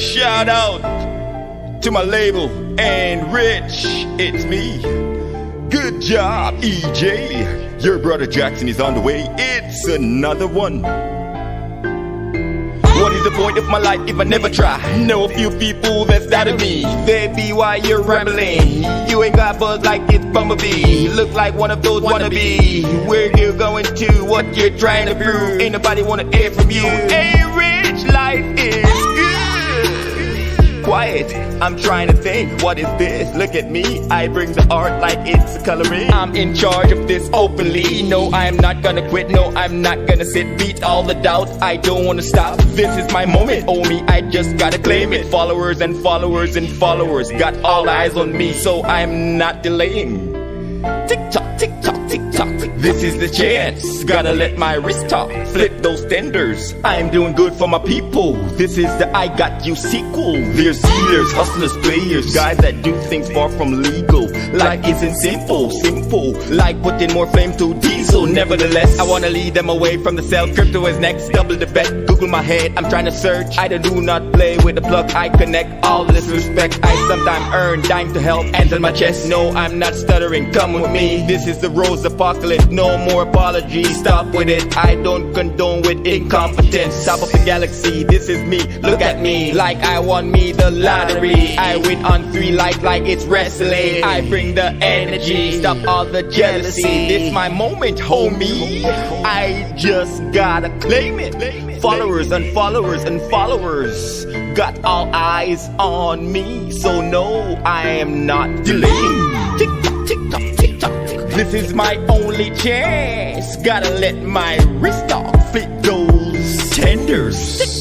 Shout out to my label, Enrich, it's me. Good job, EJ. Your brother Jackson is on the way. It's another one. What is the point of my life if I never try? Know a few people that's doubted me. They be why you're rambling. You ain't got buzz like it's Bumblebee. Look like one of those wannabe. Where you going to? What you're trying to prove? Ain't nobody wanna hear from you. Hey, Rich, life is good. Quiet, I'm trying to think. What is this? Look at me. I bring the art like it's coloring. I'm in charge of this openly. No, I'm not gonna quit. No, I'm not gonna sit. Beat all the doubts. I don't wanna stop. This is my moment, oh me, I just gotta claim it. Followers and followers and followers got all eyes on me, so I'm not delaying. Tick-tock, tick-tock, tick-tock, tick. This is the chance, gotta let my wrist talk. Flip those tenders, I'm doing good for my people. This is the I Got You sequel. There's sealers, hustlers, players, guys that do things far from legal. Life isn't simple, simple, like putting more flame to diesel. Nevertheless, I wanna lead them away from the cell. Crypto is next, double the bet. Google my head, I'm trying to search. I do not play with the plug, I connect. All this respect, I sometimes earn dime to help. Hands on my chest, no, I'm not stuttering, come with me. This is the Rose apocalypse, no more apologies, stop with it. I don't condone with incompetence. Top of the galaxy, this is me, look at me. Like I won me the lottery, I win on three like it's wrestling. I bring the energy, stop all the jealousy. This my moment, homie, I just gotta claim it. Followers and followers and followers got all eyes on me, so no, I am not delaying. Tick-tock, tick-tock, tick-tock, tick-tock. This is my only chance, gotta let my wrist off. It goes tenders.